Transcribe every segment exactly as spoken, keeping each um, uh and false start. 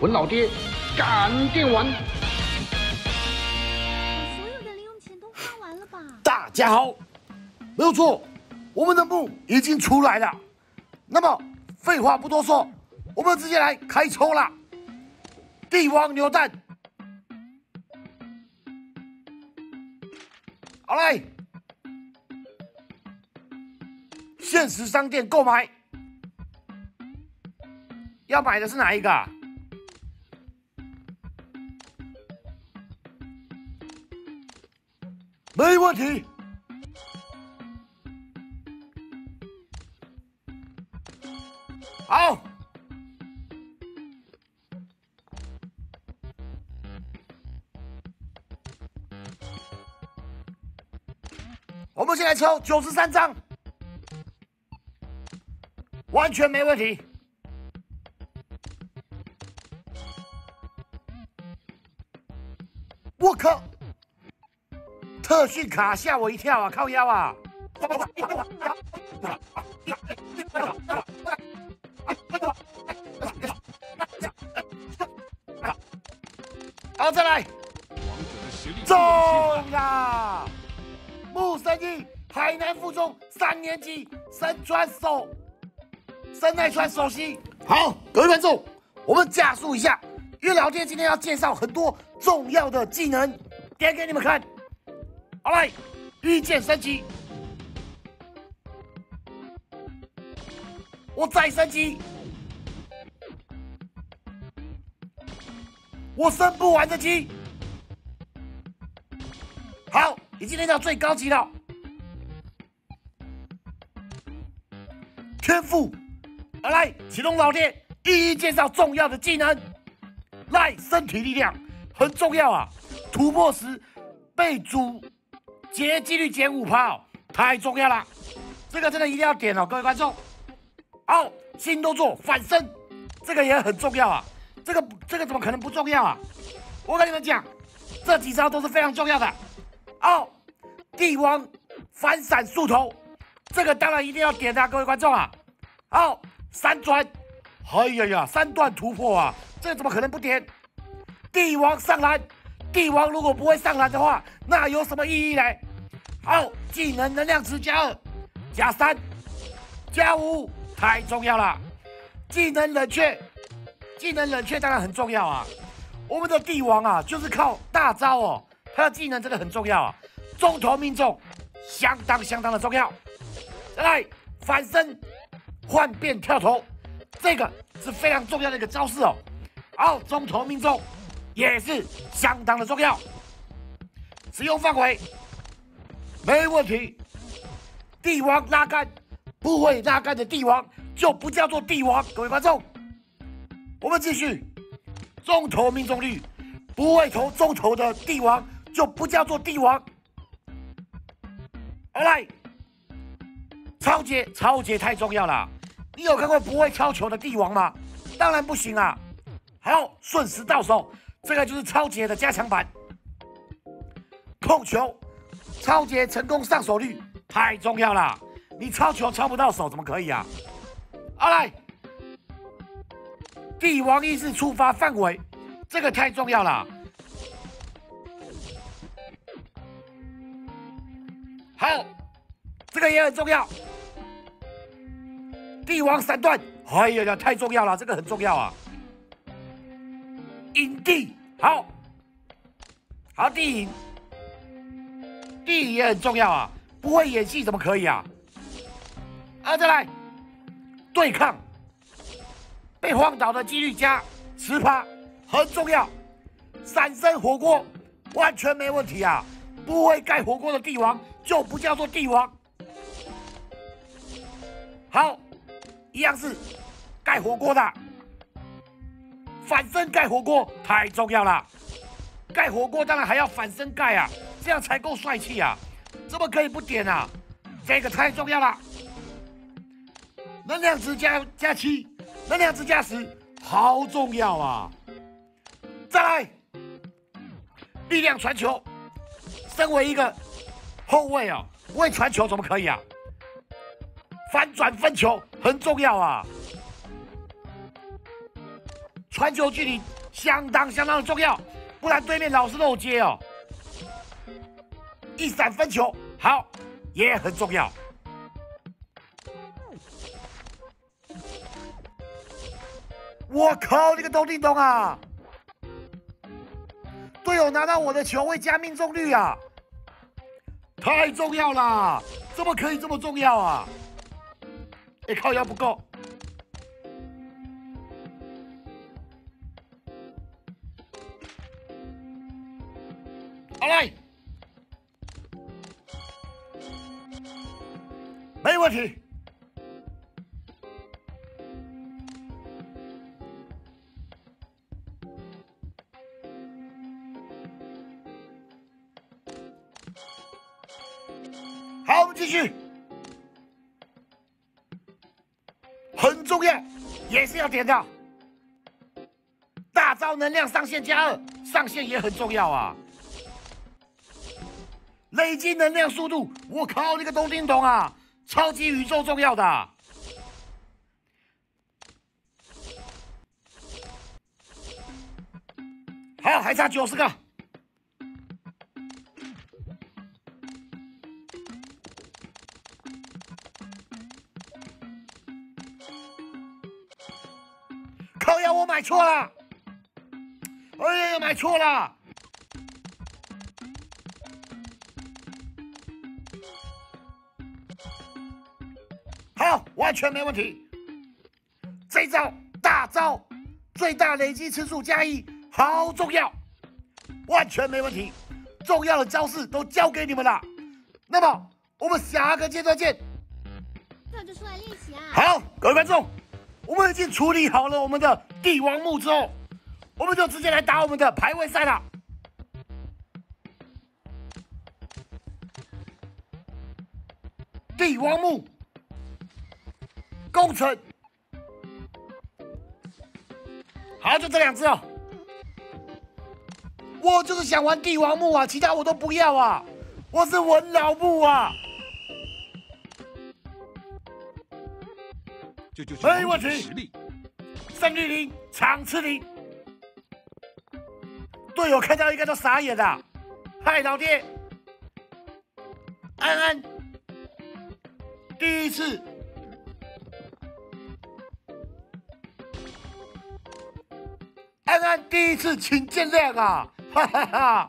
文老爹干电玩。把所有的零用钱都花完了吧？大家好，没有错，我们的墓已经出来了。那么废话不多说，我们直接来开抽啦！帝王牛蛋。 好嘞，限时商店购买，要买的是哪一个、啊？没问题。好，我们先来抽九十三张，完全没问题。我靠！特训卡吓我一跳啊！靠腰啊！好，再来！中啦！ 木神一，海南附中三年级，身穿手，身内穿手心。好，各位观众，我们加速一下，因为老爹今天要介绍很多重要的技能，点给你们看。好来，御剑升级，我再升级，我升不完的级。好。 已经练到最高级了。天赋，来启动老爹一一介绍重要的技能。来，身体力量很重要啊！突破时被阻截几率减五趴，哦，太重要了。这个真的一定要点哦，各位观众。好，新动作反身，这个也很重要啊。这个这个怎么可能不重要啊？我跟你们讲，这几招都是非常重要的。 哦，帝王反闪速头，这个当然一定要点啊，各位观众啊！哦，三转，哎呀呀，三段突破啊，这怎么可能不点？帝王上篮，帝王如果不会上篮的话，那有什么意义呢？哦，技能能量值加二、加三、加五，太重要了！技能冷却，技能冷却当然很重要啊！我们的帝王啊，就是靠大招哦。 他的技能真的很重要啊，中投命中相当相当的重要。再来翻身换变跳投，这个是非常重要的一个招式哦。好，中投命中也是相当的重要。使用范围没问题。帝王拉杆，不会拉杆的帝王就不叫做帝王。各位观众，我们继续，中投命中率不会投中投的帝王。 就不叫做帝王。好来，超节超节太重要了。你有看过不会敲球的帝王吗？当然不行啊。好，顺时到手，这个就是超节的加强版。控球，超节成功上手率太重要了。你抄球抄不到手怎么可以啊？好来，帝王意识触发范围，这个太重要了。 好，这个也很重要。帝王三段，哎呀呀，太重要了，这个很重要啊。影帝，好，好地影，地影也很重要啊，不会演戏怎么可以啊？啊，再来，对抗，被晃倒的几率加十趴，很重要。闪身火锅完全没问题啊，不会盖火锅的帝王。 就不叫做帝王。好，一样是盖火锅的，反身盖火锅太重要了。盖火锅当然还要反身盖啊，这样才够帅气啊！怎么可以不点啊？这个太重要了。能量值加加七，能量值加十，好重要啊！再来，力量传球，身为一个。 后卫哦，不会传球怎么可以啊？反转分球很重要啊！传球距离相当相当的重要，不然对面老是漏接哦。一闪分球，好，也很重要。我靠，那个咚叮咚啊！队友拿到我的球会加命中率啊，太重要啦！怎么可以这么重要啊？哎，靠腰不够。 好嘞，没问题。好，我们继续，很重要，也是要点到。大招能量上限加二，上限也很重要啊。 累积能量速度，我靠，那个咚叮咚啊，超级宇宙重要的、啊。好，还差九十个。靠呀，我买错了！哎呀，买错了！ 好，完全没问题。这一招大招，最大累积次数加一，好重要，完全没问题。重要的招式都交给你们了。那么我们下个阶段见。那就出来练习啊！好，各位观众，我们已经处理好了我们的帝王墓之后，我们就直接来打我们的排位赛了。 帝王墓攻城，好，就这两只哦。我就是想玩帝王墓啊，其他我都不要啊。我是文老墓啊。就就没问题，胜率零，场次零。队友看到应该都傻眼了。嗨，老爹，安安。 第一次，安安第一次，请见谅啊！哈哈哈。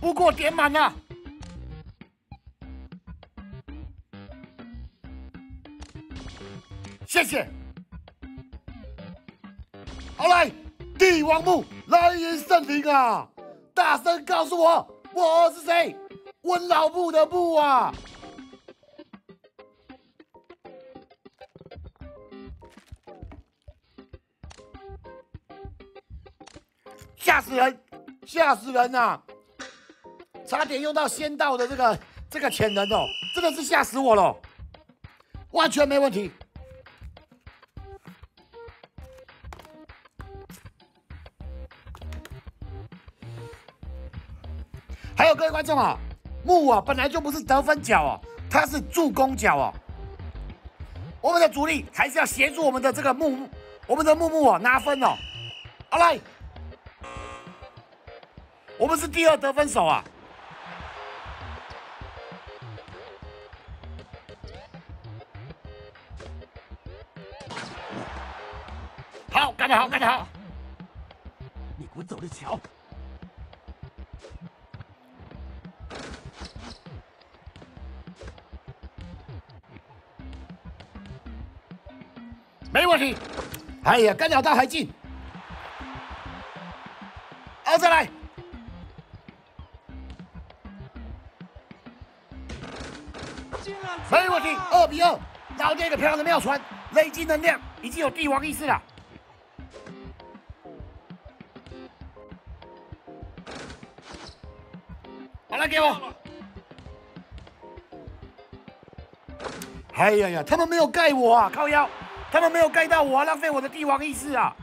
不过点满了，谢谢。好来。 帝王墓来迎圣灵啊！大声告诉我，我是谁？温老木的木啊！吓死人，吓死人啊！差点用到仙道的这个这个潜能哦，真的是吓死我了！完全没问题。 还有各位观众啊，木啊本来就不是得分角哦、啊，它是助攻角哦、啊。我们的主力还是要协助我们的这个木，我们的木木啊拿分哦。好来，我们是第二得分手啊。好，干得好，干得好！你给我走着瞧。 没问题，哎呀，干扰到还进，好，再来，没问题，二比二，老爹一个漂亮的妙传，累积能量已经有帝王意识了，好了，给我，哎呀呀，他们没有盖我啊，靠腰。 他们没有盖到我、啊，浪费我的帝王意识啊！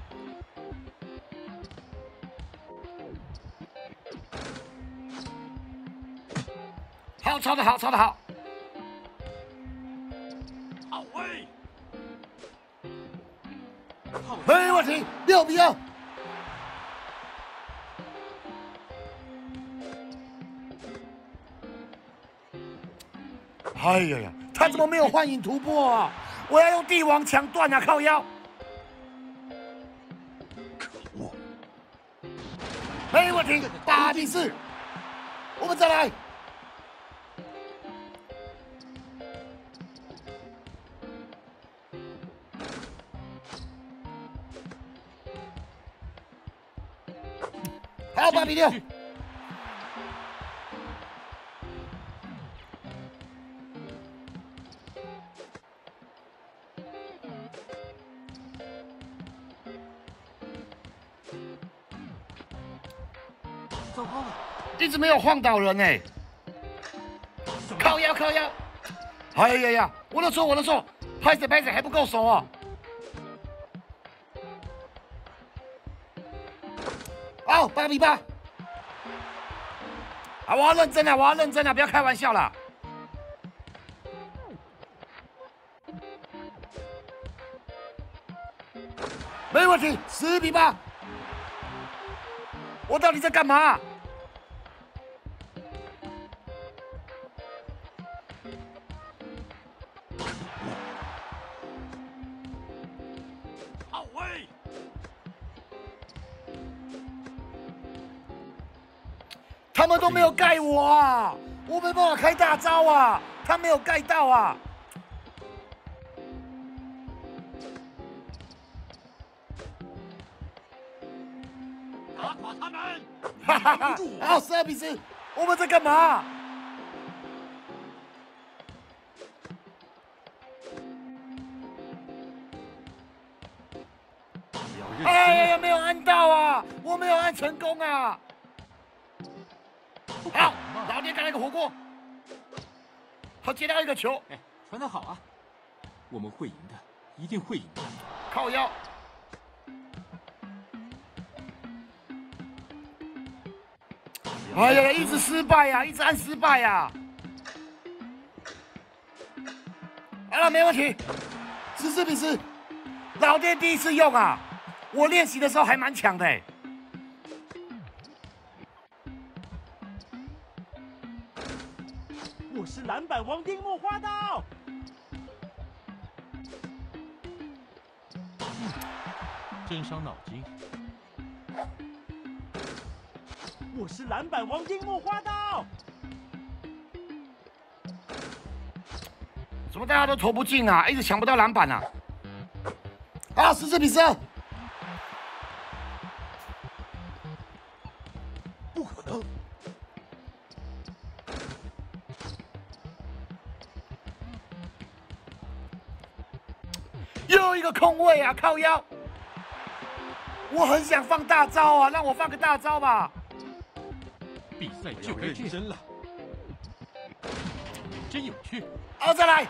好，好，抄得好，抄得好。好位。哎，我停，六比二。 哎呀呀，他怎么没有幻影突破啊？我要用帝王抢断啊！靠腰。可恶！哎，我停，打第四，我们再来。好，八比六。 一直没有晃倒人哎，靠腰靠腰，哎呀呀，我的错我的错，拍子拍子还不够熟啊！哦，八比八，啊，我要认真了，我要认真了，不要开玩笑了。 没问题，十比八。我到底在干嘛？好位。他们都没有盖我啊！我没办法开大招啊！他没有盖到啊！ 哈哈哈！好，十二比十，我们在干嘛？哎呀呀，没有按到啊，我没有按成功啊！好，老爹干了一个火锅，他接到一个球，哎，传得好啊！我们会赢的，一定会赢的！靠腰。 哎呀，一直失败呀、啊，一直按失败呀、啊！好了，没问题，十四比十，老爹第一次用啊，我练习的时候还蛮强的、欸。我是篮板王樱木花道。真伤脑筋。 我是篮板王樱木花道，怎么大家都投不进啊？一直抢不到篮板啊！啊，十四比十二，不可能！又一个空位啊，靠腰！我很想放大招啊，让我放个大招吧。 比赛就该认真了，真有趣！啊，再来！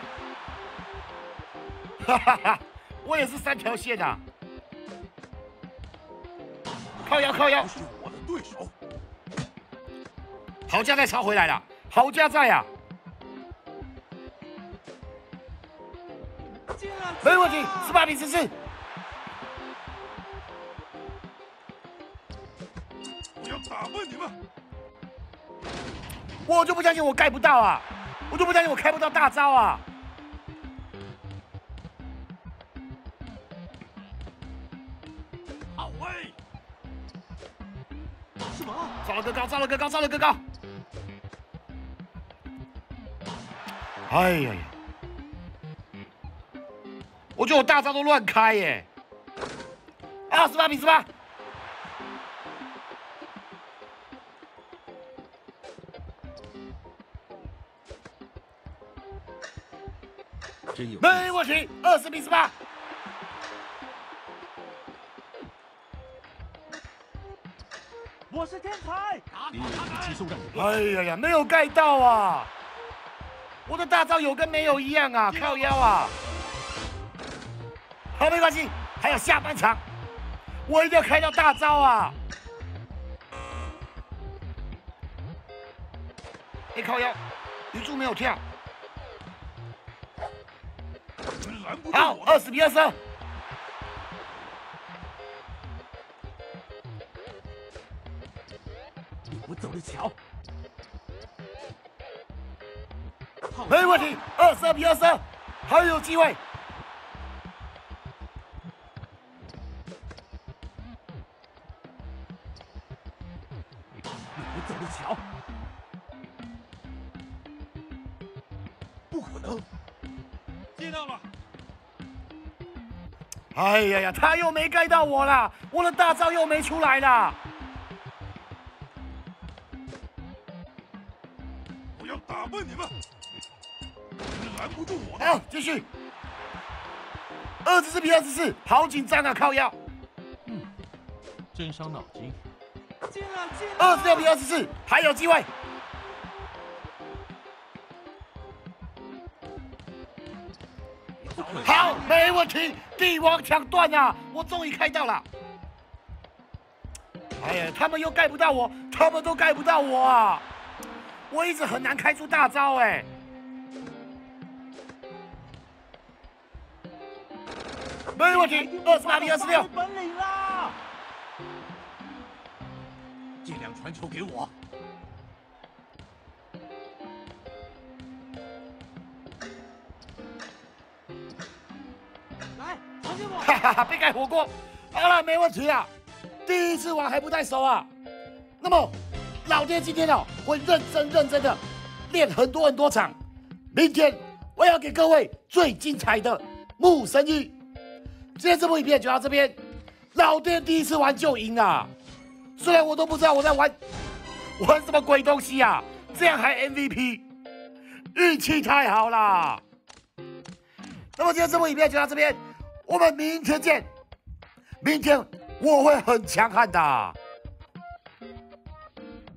哈哈哈，我也是三条线的、啊。靠腰靠腰！不是我的对手。好家在抄回来了，好家在呀、啊！没问题，十八比十四。 我要打败你们！ 我就不相信我盖不到啊！我就不相信我开不到大招啊！好位！什么？造了个高，造了个高，造了个高！哎呀呀！我觉得我大招都乱开耶！二十八比十八。 没问题，二十比十八。我是天才，哎呀呀，没有盖到啊！我的大招有跟没有一样啊，靠腰啊！好，没关系，还有下半场，我一定要开到大招啊！哎，靠腰。 哎鱼柱没有跳。好，二十比二十二。 我走着瞧，没问题，二十二比二十二，还有机会。我走着瞧，不可能，接到了。哎呀呀，他又没盖到我了，我的大招又没出来了。 问你们，拦不住我！好，继续。二十四比二十四，好紧张啊！靠腰。嗯，真伤脑筋。进了，进了。二十六比二十四，还有机会。好，没问题。帝王抢断啊！我终于开到了。哎呀，他们又盖不到我，他们都盖不到我啊！ 我一直很难开出大招哎，没问题，二十八比二十六，本领啦！尽量传球给我，来传给我！哈哈哈，被盖火锅，好了，没问题啊，第一次玩还不太熟啊，那么。 老爹今天哦，会认真认真的练很多很多场。明天我要给各位最精彩的木神一。今天这部影片就到这边。老爹第一次玩就赢啊，虽然我都不知道我在玩玩什么鬼东西啊，这样还 M V P， 运气太好啦。那么今天这部影片就到这边，我们明天见。明天我会很强悍的。